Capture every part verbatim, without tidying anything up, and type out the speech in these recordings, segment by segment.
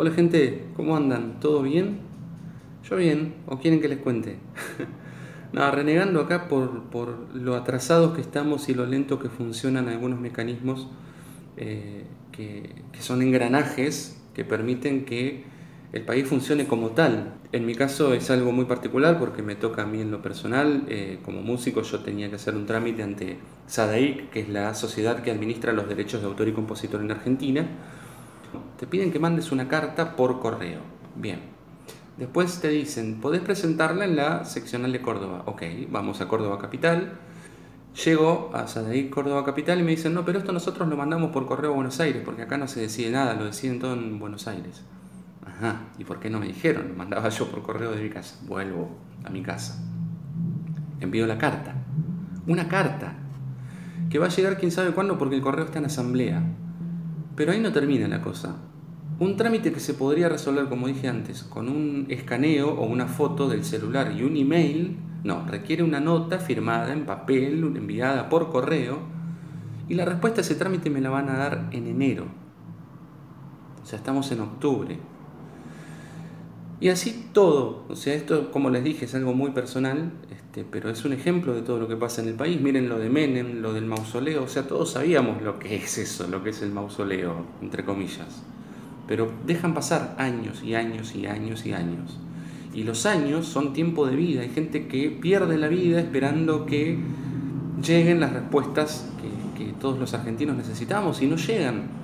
Hola gente, ¿cómo andan? ¿Todo bien? Yo bien, ¿o quieren que les cuente? Nada, renegando acá por, por lo atrasados que estamos y lo lento que funcionan algunos mecanismos eh, que, que son engranajes que permiten que el país funcione como tal. En mi caso es algo muy particular porque me toca a mí en lo personal. Eh, como músico yo tenía que hacer un trámite ante SADAIC, que es la sociedad que administra los derechos de autor y compositor en Argentina. Te piden que mandes una carta por correo. Bien. Después te dicen, podés presentarla en la seccional de Córdoba. Ok, vamos a Córdoba Capital. Llego a SADAIC Córdoba Capital y me dicen, no, pero esto nosotros lo mandamos por correo a Buenos Aires, porque acá no se decide nada, lo deciden todo en Buenos Aires. Ajá, ¿y por qué no me dijeron? Lo mandaba yo por correo de mi casa. Vuelvo a mi casa. Envío la carta. Una carta. Que va a llegar quién sabe cuándo porque el correo está en asamblea. Pero ahí no termina la cosa. Un trámite que se podría resolver, como dije antes, con un escaneo o una foto del celular y un email, no, requiere una nota firmada en papel, enviada por correo, y la respuesta a ese trámite me la van a dar en enero. O sea, estamos en octubre. Y así todo, o sea, esto, como les dije, es algo muy personal, este, pero es un ejemplo de todo lo que pasa en el país. Miren lo de Menem, lo del mausoleo, o sea, todos sabíamos lo que es eso, lo que es el mausoleo, entre comillas. Pero dejan pasar años y años y años y años. Y los años son tiempo de vida, hay gente que pierde la vida esperando que lleguen las respuestas que, que todos los argentinos necesitamos y no llegan.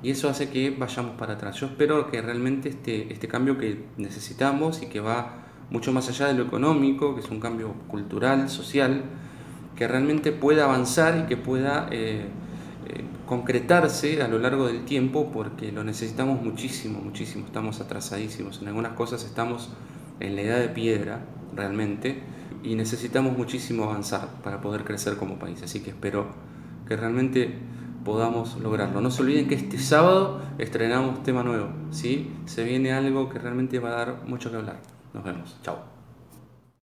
Y eso hace que vayamos para atrás. Yo espero que realmente este, este cambio que necesitamos y que va mucho más allá de lo económico, que es un cambio cultural, social, que realmente pueda avanzar y que pueda eh, eh, concretarse a lo largo del tiempo, porque lo necesitamos muchísimo, muchísimo. Estamos atrasadísimos. En algunas cosas estamos en la edad de piedra, realmente, y necesitamos muchísimo avanzar para poder crecer como país. Así que espero que realmente podamos lograrlo. No se olviden que este sábado estrenamos tema nuevo, ¿sí? Se viene algo que realmente va a dar mucho que hablar. Nos vemos. Chao.